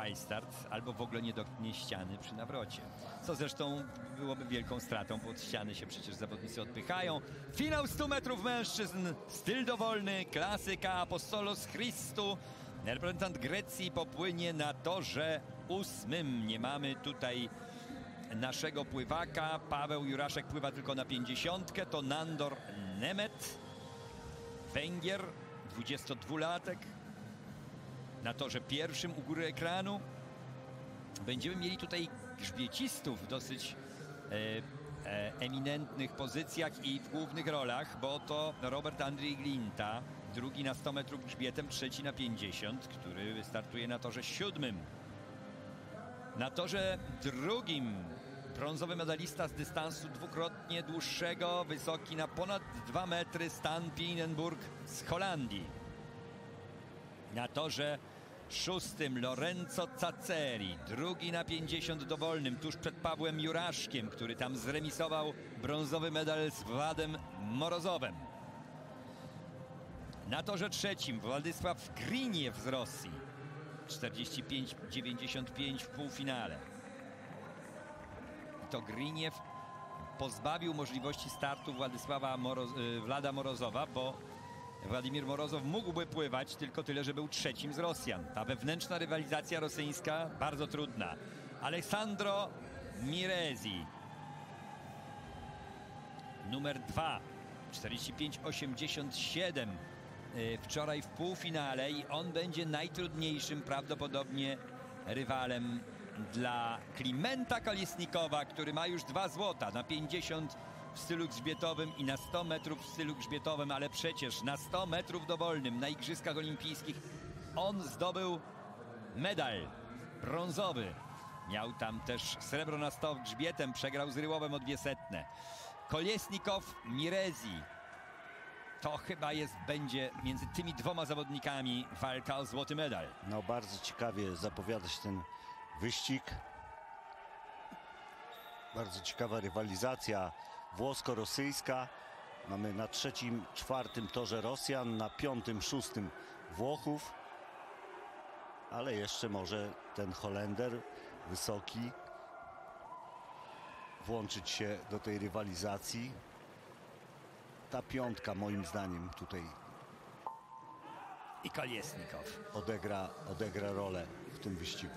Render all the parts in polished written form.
fajstart albo w ogóle nie dotknie ściany przy nawrocie. Co zresztą byłoby wielką stratą, bo od ściany się przecież zawodnicy odpychają. Finał 100 metrów mężczyzn, styl dowolny, klasyka Apostolos Christu. Reprezentant Grecji popłynie na torze 8. Nie mamy tutaj naszego pływaka. Paweł Juraszek pływa tylko na 50. To Nándor Nemeth, Węgier, 22-latek. Na torze pierwszym u góry ekranu. Będziemy mieli tutaj grzbiecistów w dosyć eminentnych pozycjach i w głównych rolach, bo to Robert Andrei Glinta, drugi na 100 metrów grzbietem, trzeci na 50, który wystartuje na torze 7. Na torze drugim brązowy medalista z dystansu dwukrotnie dłuższego, wysoki na ponad 2 metry, Stan Pijnenburg z Holandii. Na torze 6. Lorenzo Caceri, drugi na 50 dowolnym, tuż przed Pawłem Juraszkiem, który tam zremisował brązowy medal z Władem Morozowem. Na torze 3. Władysław Griniew z Rosji, 45-95 w półfinale. I to Griniew pozbawił możliwości startu Wlada Morozowa, bo Władimir Morozow mógłby pływać, tylko tyle, że był trzecim z Rosjan. Ta wewnętrzna rywalizacja rosyjska bardzo trudna. Alessandro Miressi, numer 2, 45-87 wczoraj w półfinale, i on będzie najtrudniejszym prawdopodobnie rywalem dla Klimenta Kolesnikowa, który ma już 2 złota na 50 w stylu grzbietowym i na 100 metrów w stylu grzbietowym, ale przecież na 100 metrów dowolnym na Igrzyskach Olimpijskich on zdobył medal brązowy. Miał tam też srebro na 100 grzbietem, przegrał z Ryłowem o 200. Kolesnikow, Miressi. To chyba będzie między tymi dwoma zawodnikami walka o złoty medal. No, bardzo ciekawie zapowiada się ten wyścig. Bardzo ciekawa rywalizacja włosko-rosyjska. Mamy na 3., 4. torze Rosjan, na 5., 6. Włochów. Ale jeszcze może ten Holender wysoki włączyć się do tej rywalizacji. Ta 5. moim zdaniem tutaj i Kolesnikow odegra rolę w tym wyścigu.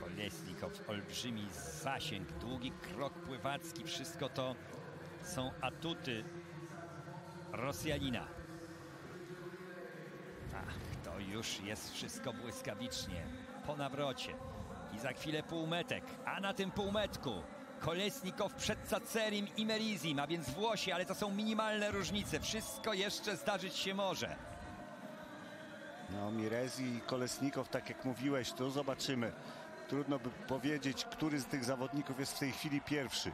Kolesnikow, olbrzymi zasięg, długi krok pływacki, wszystko to są atuty Rosjanina. Ach, to już jest wszystko błyskawicznie po nawrocie i za chwilę półmetek, a na tym półmetku Kolesnikow przed Cacerim i Merizim, a więc Włosi, ale to są minimalne różnice. Wszystko jeszcze zdarzyć się może. No, Miressi i Kolesnikow, tak jak mówiłeś, to zobaczymy. Trudno by powiedzieć, który z tych zawodników jest w tej chwili pierwszy.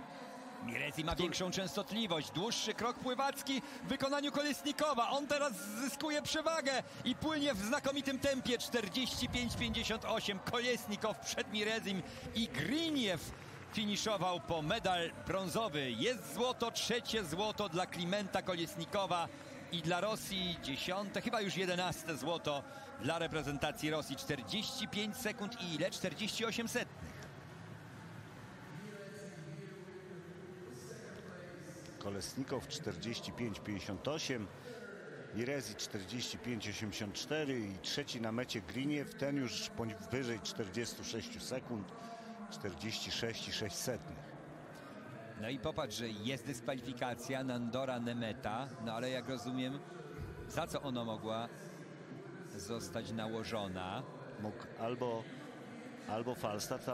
Miressi ma większą częstotliwość, dłuższy krok pływacki w wykonaniu Kolesnikowa. On teraz zyskuje przewagę i płynie w znakomitym tempie. 45-58. Kolesnikow przed Miressim i Griniew finiszował po medal brązowy. Jest złoto, 3. złoto dla Klimenta Kolesnikowa i dla Rosji 10., chyba już 11. złoto dla reprezentacji Rosji. 45 sekund i ile? 48 setnych. Kolesnikow 45-58, Miressi 45-84 i trzeci na mecie Griniew, ten już powyżej 46 sekund. 46,6. No i popatrz, że jest dyskwalifikacja Nándora Nemeta, no ale jak rozumiem, za co ona mogła zostać nałożona? Mógł albo falstart,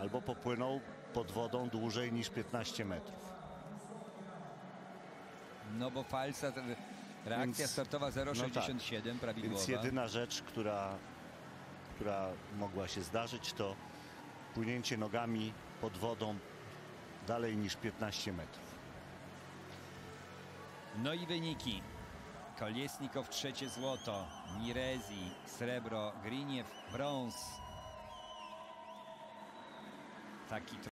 albo popłynął pod wodą dłużej niż 15 metrów. No bo falstart, reakcja startowa 0,67, no tak, prawidłowa. Więc jedyna rzecz, która mogła się zdarzyć, to płynięcie nogami pod wodą dalej niż 15 metrów. No i wyniki. Kolesnikow 3. złoto, Miressi srebro, Griniew brąz. Taki